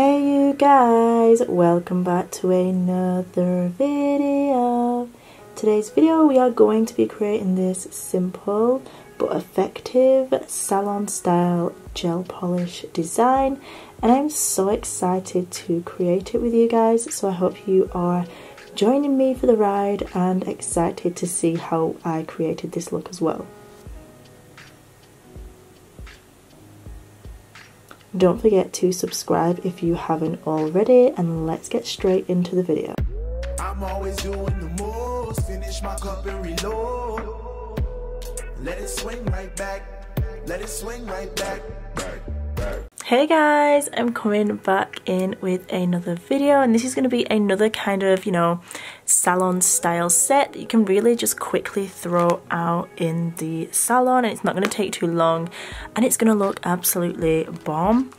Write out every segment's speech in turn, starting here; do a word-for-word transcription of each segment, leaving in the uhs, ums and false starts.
Hey you guys, welcome back to another video. Today's video we are going to be creating this simple but effective salon style gel polish design, and I'm so excited to create it with you guys, so I hope you are joining me for the ride and excited to see how I created this look as well. Don't forget to subscribe if you haven't already, and let's get straight into the video. I'm always doing the most, finish my cup and reload. Let it swing right back, let it swing right back, back, back. Hey guys, I'm coming back in with another video, and this is going to be another kind of, you know, salon style set that you can really just quickly throw out in the salon, and it's not going to take too long, and it's going to look absolutely bomb.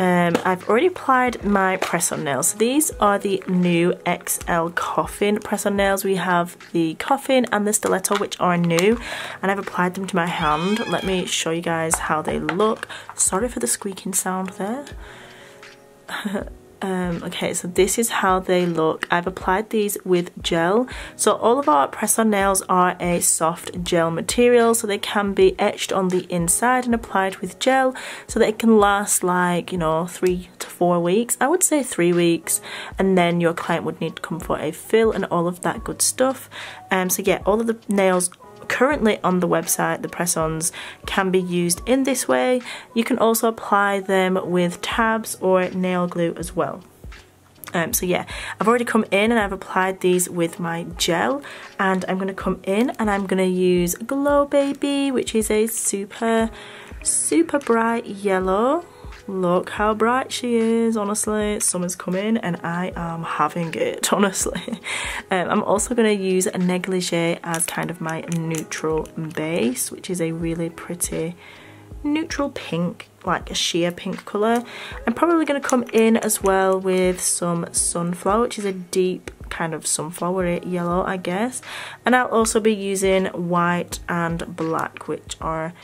Um, I've already applied my press-on nails. So these are the new X L Coffin press-on nails. We have the Coffin and the Stiletto, which are new, and I've applied them to my hand. Let me show you guys how they look. Sorry for the squeaking sound there. Um, okay, so this is how they look. I've applied these with gel. So all of our press-on nails are a soft gel material, so they can be etched on the inside and applied with gel so that it can last, like, you know, three to four weeks. I would say three weeks, and then your client would need to come for a fill and all of that good stuff. Um, so yeah, all of the nails currently on the website, the press-ons, can be used in this way. You can also apply them with tabs or nail glue as well. Um, so yeah, I've already come in and I've applied these with my gel, and I'm going to come in and I'm going to use Glow Baby, which is a super, super bright yellow. Look how bright she is, honestly. Summer's coming and I am having it, honestly. Um, I'm also going to use Negligee as kind of my neutral base, which is a really pretty neutral pink, like a sheer pink colour. I'm probably going to come in as well with some Sunflower, which is a deep kind of sunflowery yellow, I guess. And I'll also be using white and black, which are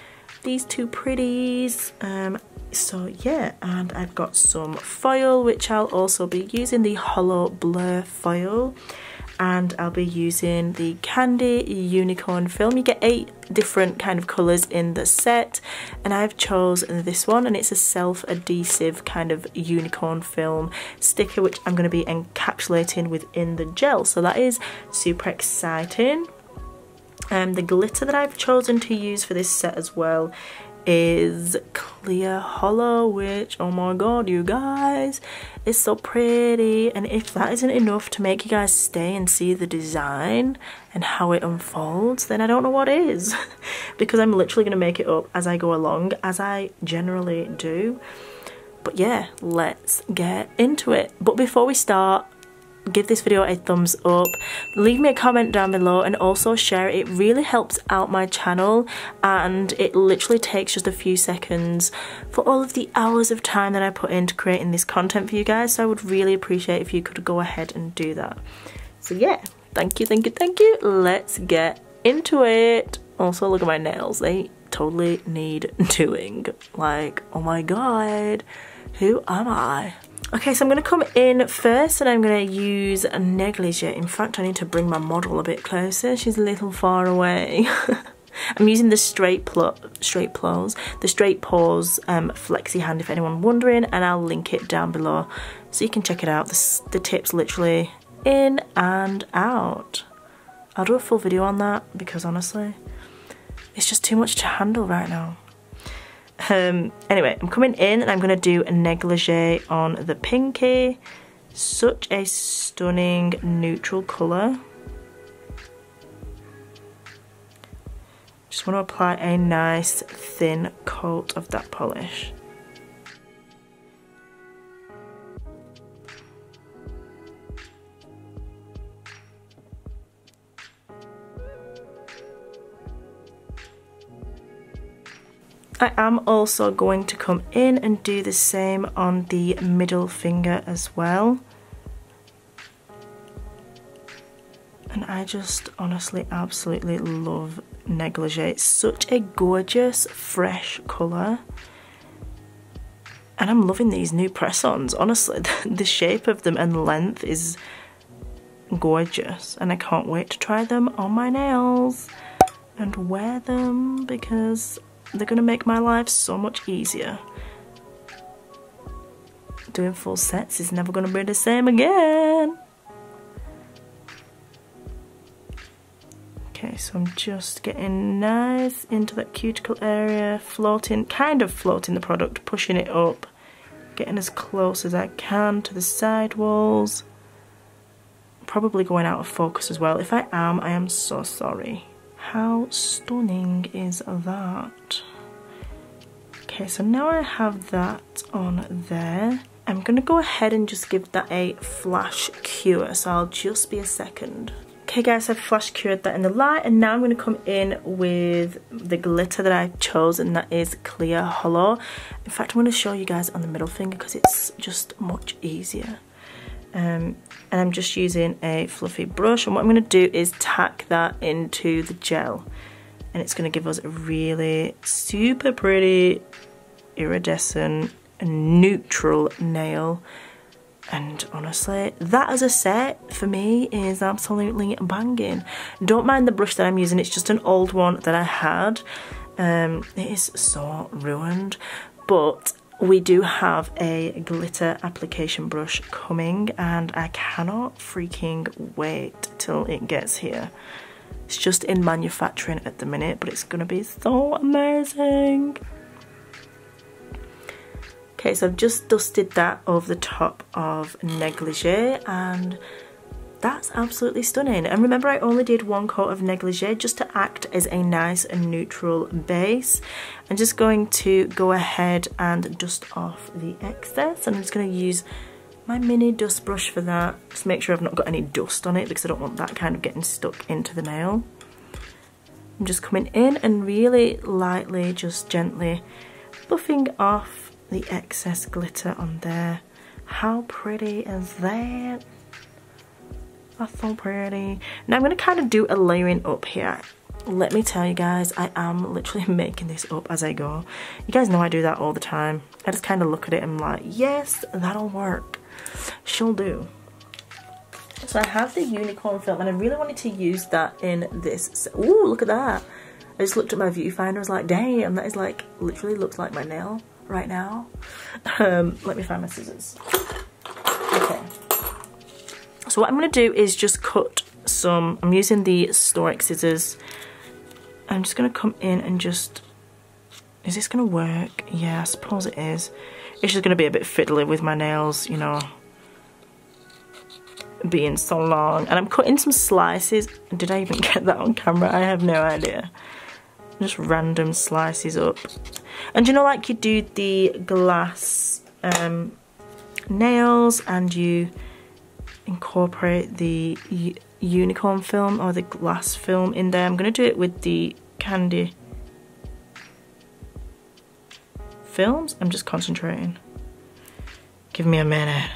these two pretties. Um, so yeah, and I've got some foil, which I'll also be using, the Holo Blur Foil, and I'll be using the Candy Unicorn Film. You get eight different kind of colours in the set, and I've chosen this one, and it's a self-adhesive kind of unicorn film sticker, which I'm going to be encapsulating within the gel, so that is super exciting. Um, the glitter that I've chosen to use for this set as well is Clear Holo, which, oh my god, you guys, it's so pretty. And if that isn't enough to make you guys stay and see the design and how it unfolds, then I don't know what is, because I'm literally going to make it up as I go along, as I generally do. But yeah, let's get into it. But before we start, give this video a thumbs up, leave me a comment down below, and also share it. It really helps out my channel, and it literally takes just a few seconds for all of the hours of time that I put into creating this content for you guys, so I would really appreciate if you could go ahead and do that. So yeah, thank you, thank you, thank you. Let's get into it. Also, look at my nails, they totally need doing, like, oh my god, who am I? Okay, so I'm going to come in first and I'm going to use a Negligee. In fact, I need to bring my model a bit closer. She's a little far away. I'm using the straight pl straight paws, the straight paws um, flexi hand, if anyone's wondering, and I'll link it down below so you can check it out. The, the tip's literally in and out. I'll do a full video on that, because honestly, it's just too much to handle right now. Um, anyway, I'm coming in and I'm going to do a Negligee on the pinky. Such a stunning neutral colour. Just want to apply a nice thin coat of that polish. I am also going to come in and do the same on the middle finger as well. And I just honestly absolutely love Negligee. It's such a gorgeous fresh colour. And I'm loving these new press-ons. Honestly, the shape of them and length is gorgeous, and I can't wait to try them on my nails and wear them, because they're gonna make my life so much easier. Doing full sets is never gonna be the same again. Okay, so I'm just getting nice into that cuticle area, floating, kind of floating the product, pushing it up, getting as close as I can to the side walls. Probably going out of focus as well. If I am, I am so sorry. How stunning is that? Okay, so now I have that on there. I'm gonna go ahead and just give that a flash cure, so I'll just be a second. Okay guys, I've flash cured that in the light, and now I'm gonna come in with the glitter that I chose, and that is Clear Holo. In fact, I'm gonna show you guys on the middle finger because it's just much easier. Um, and I'm just using a fluffy brush, and what I'm going to do is tack that into the gel, and it's going to give us a really super pretty iridescent neutral nail. And honestly, that as a set for me is absolutely banging. Don't mind the brush that I'm using, it's just an old one that I had. Um, it is so ruined, but we do have a glitter application brush coming, and I cannot freaking wait till it gets here. It's just in manufacturing at the minute, but it's gonna be so amazing. Okay, so I've just dusted that over the top of Negligee, and that's absolutely stunning. And remember, I only did one coat of Negligee just to act as a nice and neutral base. I'm just going to go ahead and dust off the excess, and I'm just going to use my mini dust brush for that. Just make sure I've not got any dust on it, because I don't want that kind of getting stuck into the nail. I'm just coming in and really lightly, just gently buffing off the excess glitter on there. How pretty is that? That's so pretty. Now I'm going to kind of do a layering up here. Let me tell you guys, I am literally making this up as I go. You guys know I do that all the time. I just kind of look at it and I'm like, yes, that'll work. She'll do. So I have the unicorn film, and I really wanted to use that in this. Ooh, look at that. I just looked at my viewfinder, I was like, damn, that is like, literally looks like my nail right now. Um, let me find my scissors. Okay. So what I'm going to do is just cut some, I'm using the Stork scissors. I'm just going to come in and just, is this going to work? Yeah, I suppose it is. It's just going to be a bit fiddly with my nails, you know, being so long. And I'm cutting some slices. Did I even get that on camera? I have no idea. Just random slices up. And you know, like you do the glass um, nails, and you incorporate the unicorn film or the glass film in there. I'm going to do it with the candy films. I'm just concentrating. Give me a minute.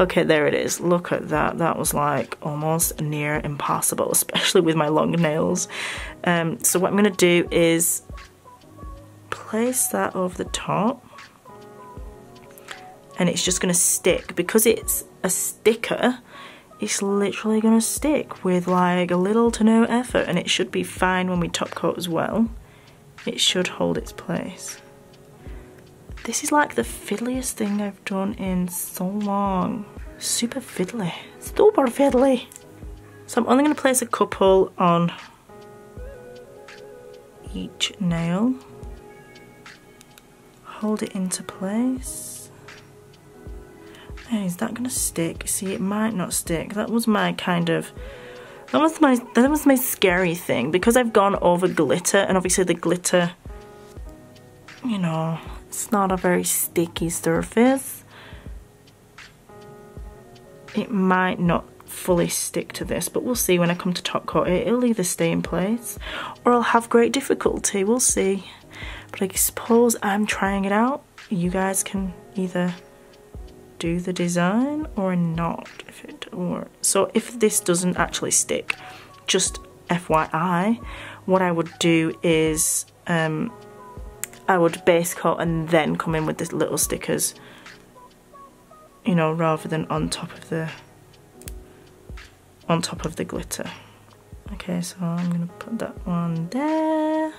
Okay, there it is. Look at that. That was like almost near impossible, especially with my long nails. Um, so what I'm going to do is place that over the top. And it's just going to stick, because it's a sticker, it's literally going to stick with like a little to no effort, and it should be fine when we top coat as well. It should hold its place. This is like the fiddliest thing I've done in so long. Super fiddly, super fiddly. So I'm only going to place a couple on each nail, hold it into place. Hey, is that going to stick? See, it might not stick. That was my kind of, that was my, that was my scary thing, because I've gone over glitter, and obviously the glitter, you know, it's not a very sticky surface. It might not fully stick to this, but we'll see when I come to top coat it. It'll either stay in place or I'll have great difficulty. We'll see. But I suppose I'm trying it out. You guys can either do the design or not if it works. So if this doesn't actually stick, just F Y I, what I would do is um, I would base coat and then come in with the little stickers, you know, rather than on top of the on top of the glitter. Okay, so I'm gonna put that one there.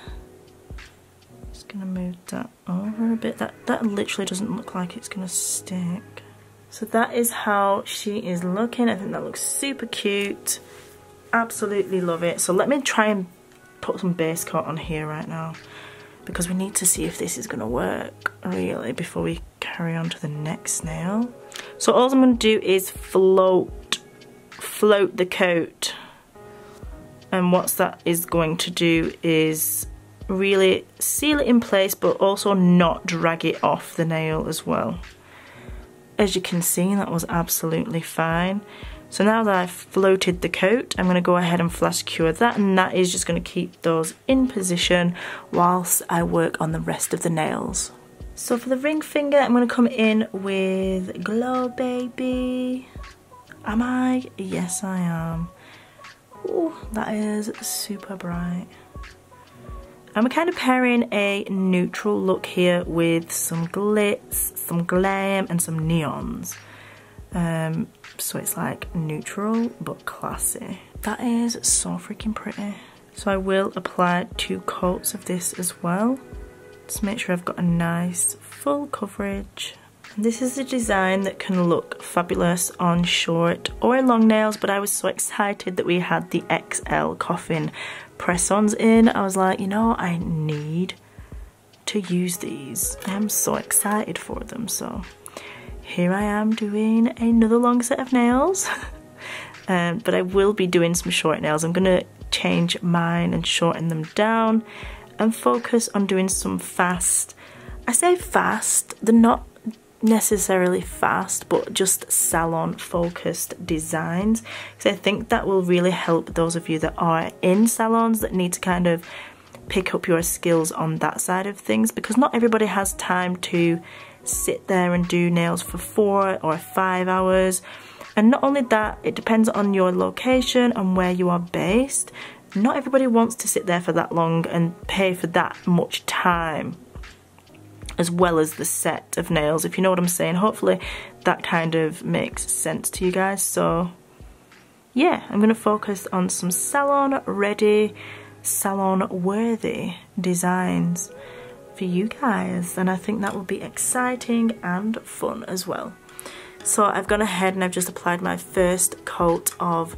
Just gonna move that over a bit. That that literally doesn't look like it's gonna stick. So that is how she is looking. I think that looks super cute. Absolutely love it. So let me try and put some base coat on here right now, because we need to see if this is gonna work really before we carry on to the next nail. So all I'm gonna do is float, float the coat. And what that is going to do is really seal it in place, but also not drag it off the nail as well. As you can see, that was absolutely fine. So now that I've floated the coat, I'm going to go ahead and flash cure that, and that is just going to keep those in position whilst I work on the rest of the nails. So for the ring finger, I'm going to come in with Glow Baby. Am I? Yes, I am. Ooh, that is super bright. And we're kind of pairing a neutral look here with some glitz, some glam and some neons. Um, so it's like neutral but classy. That is so freaking pretty. So I will apply two coats of this as well. Just make sure I've got a nice full coverage. This is a design that can look fabulous on short or long nails, but I was so excited that we had the X L Coffin press-ons in. I was like, you know, I need to use these. I am so excited for them. So here I am doing another long set of nails. um, but I will be doing some short nails. I'm going to change mine and shorten them down and focus on doing some fast. I say fast, they're not necessarily fast, but just salon focused designs, because I think that will really help those of you that are in salons that need to kind of pick up your skills on that side of things, because not everybody has time to sit there and do nails for four or five hours. And not only that, it depends on your location and where you are based. Not everybody wants to sit there for that long and pay for that much time, as well as the set of nails, if you know what I'm saying. Hopefully that kind of makes sense to you guys. So yeah, I'm going to focus on some salon ready, salon worthy designs for you guys, and I think that will be exciting and fun as well. So I've gone ahead and I've just applied my first coat of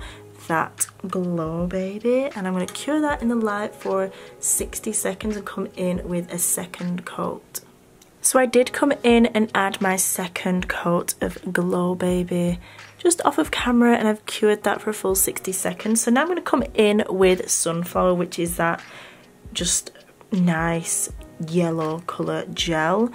that Glow Baby, and I'm going to cure that in the light for sixty seconds and come in with a second coat. So I did come in and add my second coat of Glow Baby just off of camera, and I've cured that for a full sixty seconds. So now I'm going to come in with Sunflower, which is that just nice yellow colour gel.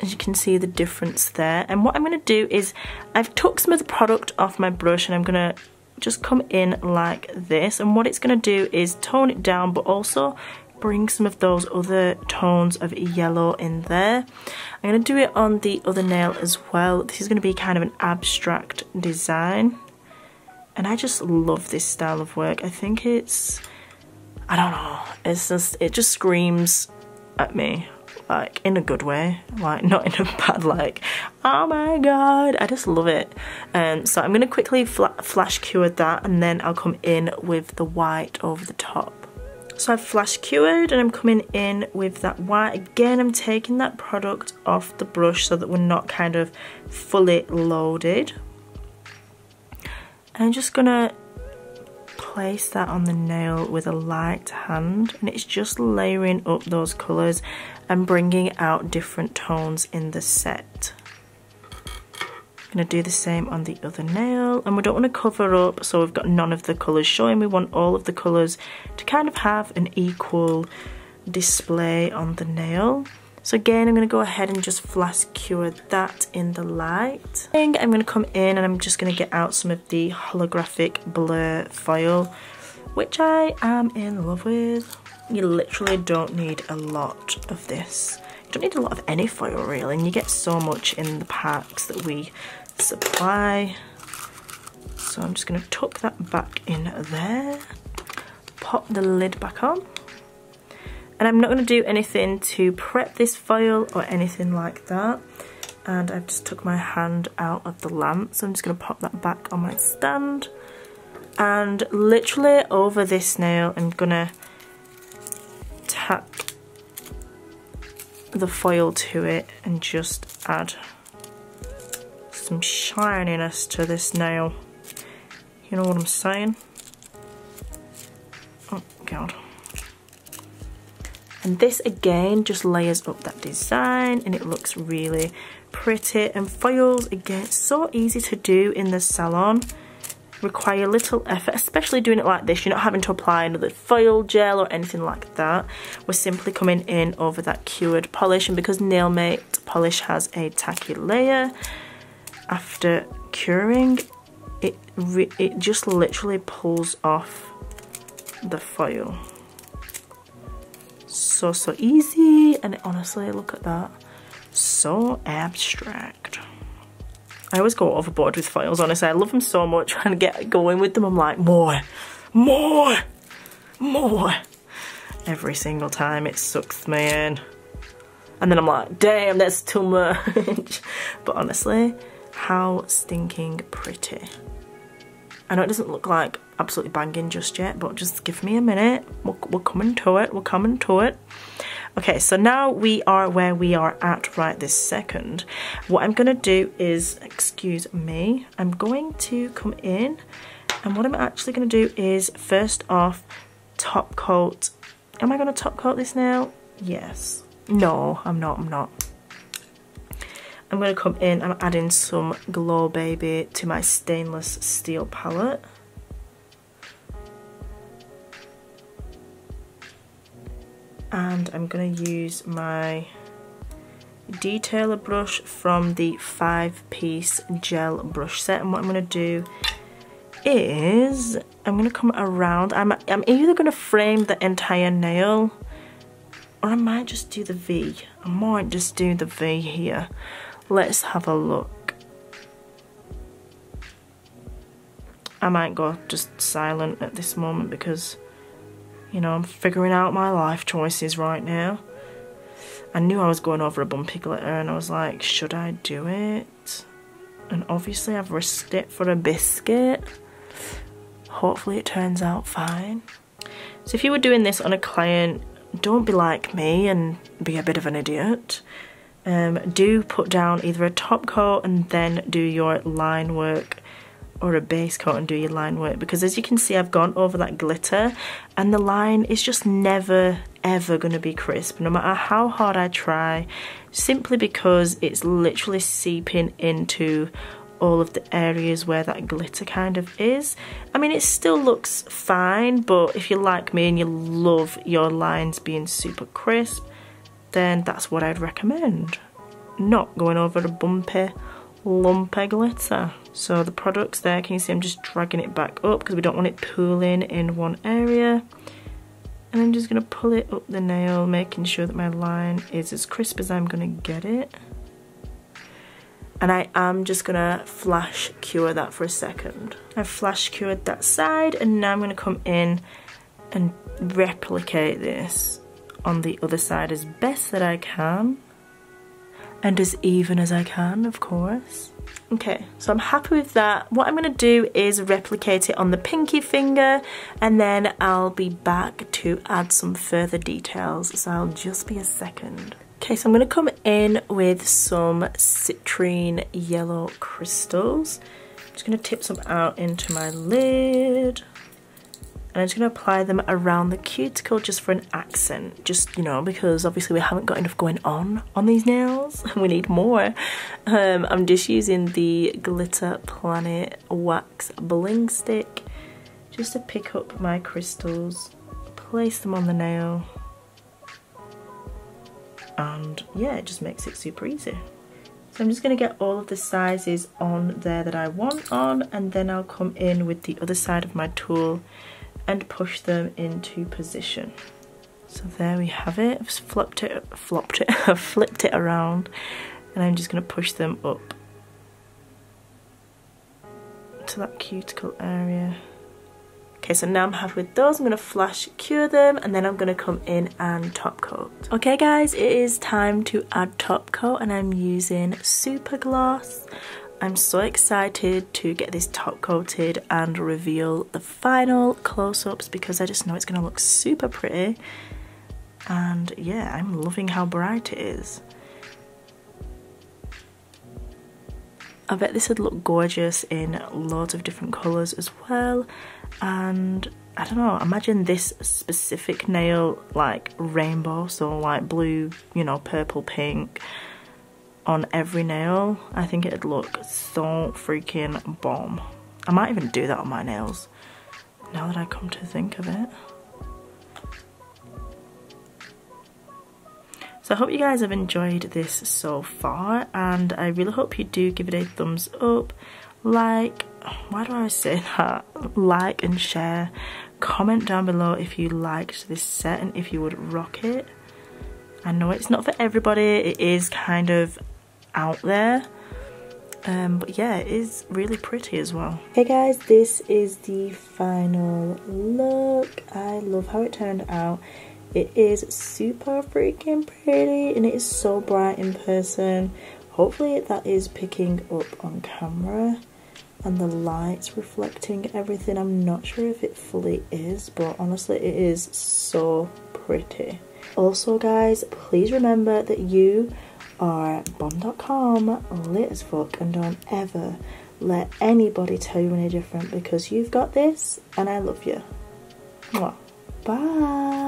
As you can see the difference there. And what I'm going to do is I've took some of the product off my brush, and I'm going to just come in like this. And what it's going to do is tone it down, but also bring some of those other tones of yellow in there. I'm going to do it on the other nail as well. This is going to be kind of an abstract design, and I just love this style of work. I think it's, I don't know, it's just, it just screams at me, like in a good way, like not in a bad, like, oh my god, I just love it. Um, so I'm going to quickly fla flash cure that, and then I'll come in with the white over the top. So I've flash cured and I'm coming in with that white. Again, I'm taking that product off the brush so that we're not kind of fully loaded. And I'm just going to place that on the nail with a light hand. And it's just layering up those colours and bringing out different tones in the set. I'm going to do the same on the other nail, and we don't want to cover up, so we've got none of the colours showing. We want all of the colours to kind of have an equal display on the nail. So again, I'm going to go ahead and just flash cure that in the light. I'm going to come in and I'm just going to get out some of the holographic blur foil, which I am in love with. You literally don't need a lot of this. You don't need a lot of any foil really, and you get so much in the packs that we supply. So I'm just going to tuck that back in there, pop the lid back on, And I'm not going to do anything to prep this foil or anything like that. And I've just took my hand out of the lamp, so I'm just going to pop that back on my stand. And literally over this nail, I'm going to tap the foil to it and just add some shininess to this nail. You know what I'm saying? Oh, God. And this again just layers up that design and it looks really pretty. And foils, again, so easy to do in the salon. Require little effort, especially doing it like this. You're not having to apply another foil gel or anything like that. We're simply coming in over that cured polish. And because Nailmate polish has a tacky layer, after curing, it, re it just literally pulls off the foil. So, so easy, and honestly, look at that. So abstract. I always go overboard with foils, honestly. I love them so much. Trying to get going with them, I'm like, more, more, more. Every single time it sucks me in. And then I'm like, damn, that's too much. But honestly, how stinking pretty. I know it doesn't look like absolutely banging just yet, but just give me a minute. We're, we're coming to it, we're coming to it. Okay, so now we are where we are at right this second. What I'm gonna do is, excuse me, I'm going to come in, and what I'm actually gonna do is, first off, top coat. Am I gonna top coat this now? Yes. No, I'm not, I'm not. I'm gonna come in, I'm adding some Glow Baby to my Stainless Steel Palette. And I'm going to use my detailer brush from the five-piece gel brush set. And what I'm going to do is I'm going to come around. I'm, I'm either going to frame the entire nail or I might just do the V. I might just do the V here. Let's have a look. I might go just silent at this moment because... you know, I'm figuring out my life choices right now. I knew I was going over a bumpy glitter and I was like, should I do it? And obviously I've risked it for a biscuit. Hopefully it turns out fine. So if you were doing this on a client, don't be like me and be a bit of an idiot. Um, do put down either a top coat and then do your line work, or a base coat and do your line work, because as you can see I've gone over that glitter and the line is just never ever going to be crisp no matter how hard I try, simply because it's literally seeping into all of the areas where that glitter kind of is. I mean, it still looks fine, but if you're like me and you love your lines being super crisp, then that's what I'd recommend, not going over a bumpy lumpy glitter. So the products there, can you see I'm just dragging it back up because we don't want it pooling in one area. And I'm just going to pull it up the nail, making sure that my line is as crisp as I'm going to get it. And I am just going to flash cure that for a second. I've flash cured that side, and now I'm going to come in and replicate this on the other side as best that I can. And as even as I can, of course. Okay, so I'm happy with that. What I'm gonna do is replicate it on the pinky finger, and then I'll be back to add some further details, so I'll just be a second. Okay, so I'm gonna come in with some citrine yellow crystals. I'm just gonna tip some out into my lid. And I'm just going to apply them around the cuticle just for an accent. Just, you know, because obviously we haven't got enough going on on these nails. We need more. Um, I'm just using the Glitter Planet Wax Bling Stick just to pick up my crystals, place them on the nail. And yeah, it just makes it super easy. So I'm just going to get all of the sizes on there that I want on, and then I'll come in with the other side of my tool and push them into position. So there we have it. I've flopped it, flopped it, I've flipped it around, and I'm just going to push them up to that cuticle area. Okay, so now I'm happy with those. I'm going to flash cure them and then I'm going to come in and top coat. Okay guys, it is time to add top coat and I'm using Super Gloss. I'm so excited to get this top coated and reveal the final close-ups because I just know it's going to look super pretty. And yeah, I'm loving how bright it is. I bet this would look gorgeous in loads of different colours as well, and I don't know, imagine this specific nail like rainbow, so like blue, you know, purple, pink on every nail. I think it'd look so freaking bomb. I might even do that on my nails now that I come to think of it. So I hope you guys have enjoyed this so far, and I really hope you do give it a thumbs up, like, why do I say that? Like and share. Comment down below if you liked this set and if you would rock it. I know it's not for everybody, it is kind of out there. Um, but yeah, it is really pretty as well. Hey guys, this is the final look. I love how it turned out. It is super freaking pretty and it is so bright in person. Hopefully that is picking up on camera and the light's reflecting everything. I'm not sure if it fully is, but honestly it is so pretty. Also guys, please remember that you are bomb dot com, lit as fuck, and don't ever let anybody tell you any different because you've got this and I love you. Mwah. Bye!